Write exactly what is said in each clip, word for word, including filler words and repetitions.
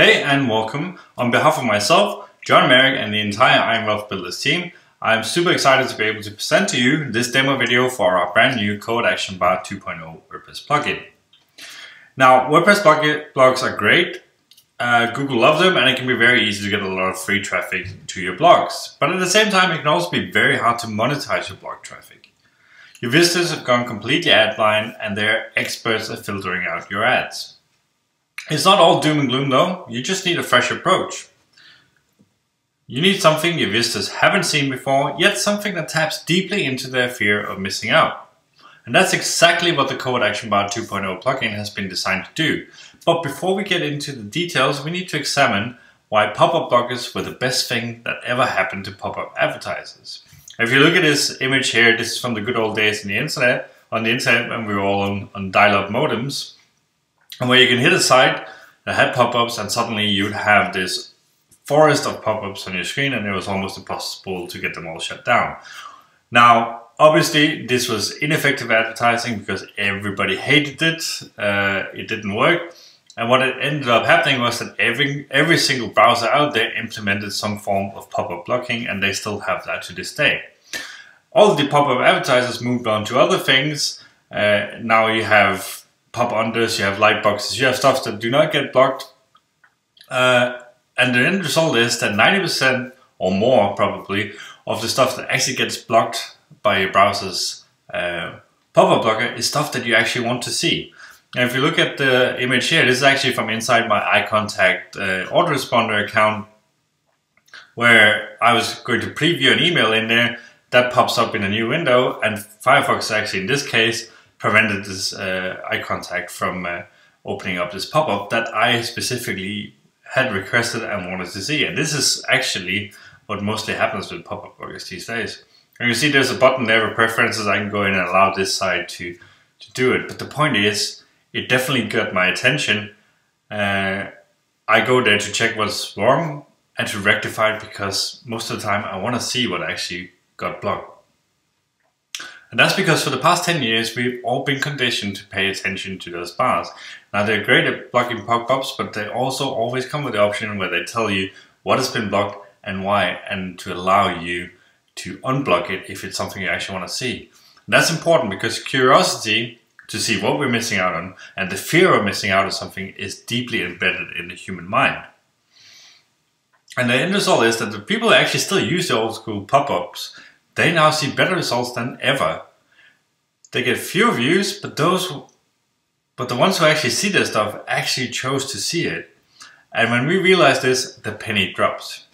Hey and welcome. On behalf of myself, John Merrick, and the entire Ironwealth Builders team, I'm super excited to be able to present to you this demo video for our brand new Code Action Bar two point oh WordPress plugin. Now, WordPress plugin blogs are great. Uh, Google loves them, and it can be very easy to get a lot of free traffic to your blogs. But at the same time, it can also be very hard to monetize your blog traffic. Your visitors have gone completely ad blind, and they're experts at filtering out your ads. It's not all doom and gloom though. You just need a fresh approach. You need something your visitors haven't seen before, yet something that taps deeply into their fear of missing out. And that's exactly what the Code Action Bar two point oh plugin has been designed to do. But before we get into the details, we need to examine why pop-up blockers were the best thing that ever happened to pop-up advertisers. If you look at this image here, this is from the good old days in the internet, on the internet when we were all on, on dial-up modems, and where you can hit a site that had pop-ups and suddenly you'd have this forest of pop-ups on your screen, and it was almost impossible to get them all shut down. Now, obviously, this was ineffective advertising because everybody hated it. Uh, it didn't work. And what it ended up happening was that every, every single browser out there implemented some form of pop-up blocking, and they still have that to this day. All of the pop-up advertisers moved on to other things. Uh, now you have pop-unders, you have light boxes, you have stuff that do not get blocked. Uh, and the end result is that ninety percent or more probably of the stuff that actually gets blocked by your browser's uh, pop-up blocker is stuff that you actually want to see. And if you look at the image here, this is actually from inside my iContact uh, autoresponder account, where I was going to preview an email in there that pops up in a new window, and Firefox actually in this case prevented this uh, iContact from uh, opening up this pop-up that I specifically had requested and wanted to see. And this is actually what mostly happens with pop-up blockers these days. And you can see there's a button there with preferences. I can go in and allow this side to, to do it. But the point is, it definitely got my attention. Uh, I go there to check what's wrong and to rectify it, because most of the time I want to see what actually got blocked. And that's because for the past ten years, we've all been conditioned to pay attention to those bars. Now, they're great at blocking pop-ups, but they also always come with the option where they tell you what has been blocked and why, and to allow you to unblock it if it's something you actually want to see. And that's important because curiosity to see what we're missing out on and the fear of missing out on something is deeply embedded in the human mind. And the end result is that the people that actually still use the old school pop-ups, they now see better results than ever. They get fewer views, but those, but the ones who actually see their stuff actually chose to see it. And when we realize this, the penny drops.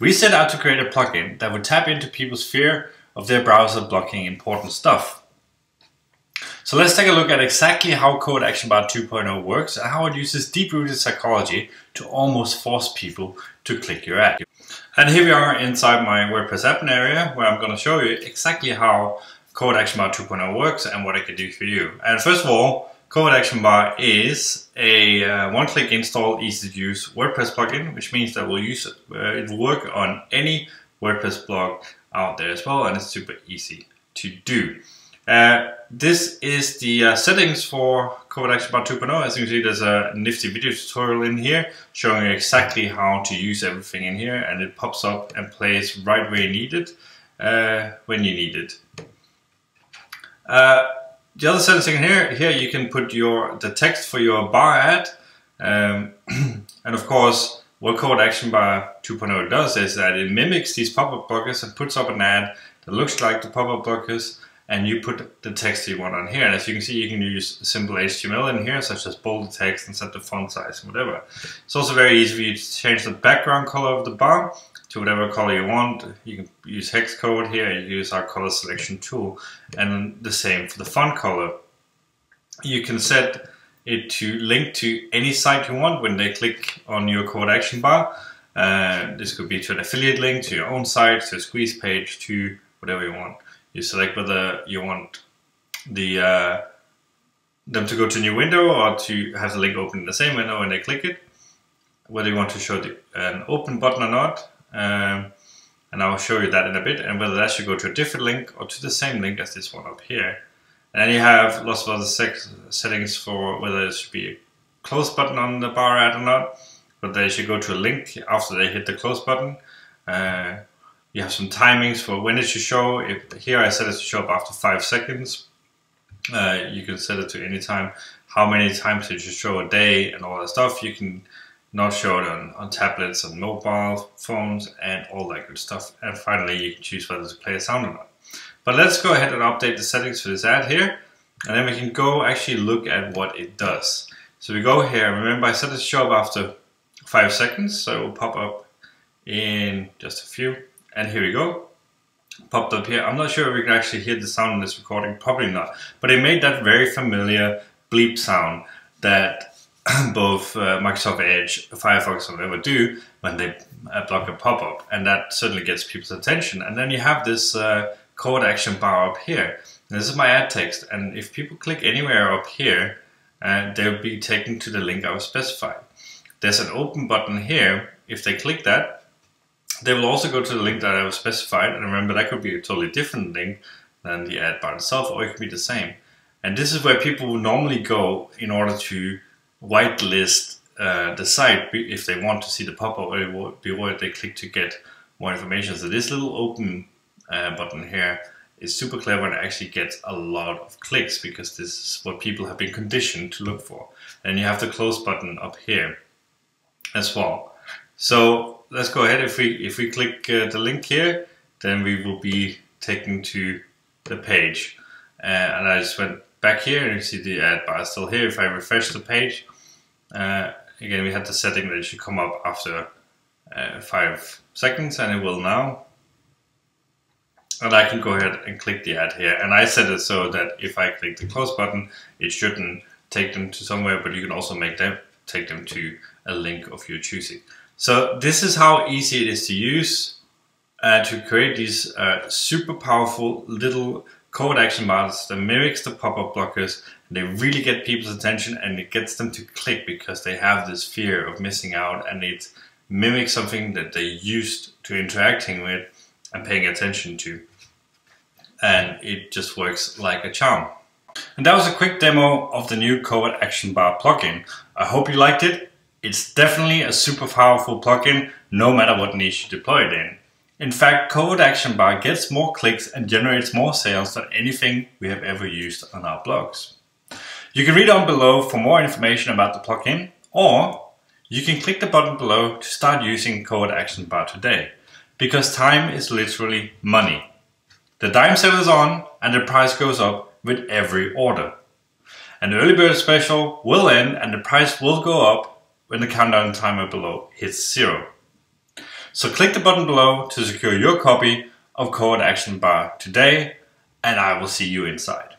We set out to create a plugin that would tap into people's fear of their browser blocking important stuff. So let's take a look at exactly how Code Action Bar two point oh works and how it uses deep-rooted psychology to almost force people to click your ad. And here we are inside my WordPress admin area, where I'm going to show you exactly how Code Action Bar two point oh works and what it can do for you. And first of all, Code Action Bar is a uh, one-click install, easy-to-use WordPress plugin, which means that we'll use uh, it will work on any WordPress blog out there as well, and it's super easy to do. Uh, this is the uh, settings for Code Action Bar two point oh. As you can see, there's a nifty video tutorial in here showing you exactly how to use everything in here, and it pops up and plays right where you need it, uh, when you need it. Uh, the other settings in here, here you can put your the text for your bar ad, um, and of course what Code Action Bar two point oh does is that it mimics these pop-up blockers and puts up an ad that looks like the pop-up blockers, and you put the text you want on here. And as you can see, you can use simple H T M L in here, such as bold text and set the font size and whatever. It's also very easy for you to change the background color of the bar to whatever color you want. You can use hex code here, you can use our color selection tool, and the same for the font color. You can set it to link to any site you want when they click on your Code Action Bar. Uh, this could be to an affiliate link, to your own site, to a squeeze page, to whatever you want. You select whether you want the uh, them to go to a new window or to have the link open in the same window when they click it, whether you want to show the, an open button or not, um, and I'll show you that in a bit, and whether that should go to a different link or to the same link as this one up here. And then you have lots of other settings for whether it should be a close button on the bar ad or not, but they should go to a link after they hit the close button. Uh, you have some timings for when it should show. If, here I set it to show up after five seconds. Uh, you can set it to any time, how many times it should show a day and all that stuff. You can not show it on, on tablets and mobile phones and all that good stuff. And finally, you can choose whether to play a sound or not. But let's go ahead and update the settings for this ad here, and then we can go actually look at what it does. So we go here, remember I set it to show up after five seconds, so it will pop up in just a few. And here we go, popped up here. I'm not sure if we can actually hear the sound in this recording, probably not. But it made that very familiar bleep sound that both uh, Microsoft Edge, Firefox will never do when they block a pop-up. And that certainly gets people's attention. And then you have this uh, Code Action Bar up here. And this is my ad text, and if people click anywhere up here, uh, they'll be taken to the link I was specified. There's an open button here. If they click that, they will also go to the link that I was specified, and remember that could be a totally different link than the ad bar itself, or it could be the same. And this is where people will normally go in order to whitelist uh, the site if they want to see the pop-up or before they click to get more information. So this little open uh, button here is super clever and actually gets a lot of clicks because this is what people have been conditioned to look for. And you have the close button up here as well. So let's go ahead. If we if we click uh, the link here, then we will be taken to the page. Uh, and I just went back here and you see the ad bar is still here. If I refresh the page, uh, again we had the setting that it should come up after uh, five seconds, and it will now. And I can go ahead and click the ad here. And I set it so that if I click the close button, it shouldn't take them to somewhere, but you can also make them take them to a link of your choosing. So this is how easy it is to use uh, to create these uh, super powerful little code action bars that mimics the pop-up blockers. And they really get people's attention and it gets them to click because they have this fear of missing out, and it mimics something that they used to interacting with and paying attention to. And it just works like a charm. And that was a quick demo of the new Covert Action Bar plugin. I hope you liked it. It's definitely a super powerful plugin, no matter what niche you deploy it in. In fact, Covert Action Bar gets more clicks and generates more sales than anything we have ever used on our blogs. You can read on below for more information about the plugin, or you can click the button below to start using Covert Action Bar today, because time is literally money. The dime sale is on and the price goes up with every order. An early bird special will end and the price will go up when the countdown timer below hits zero. So click the button below to secure your copy of Covert Action Bar today, and I will see you inside.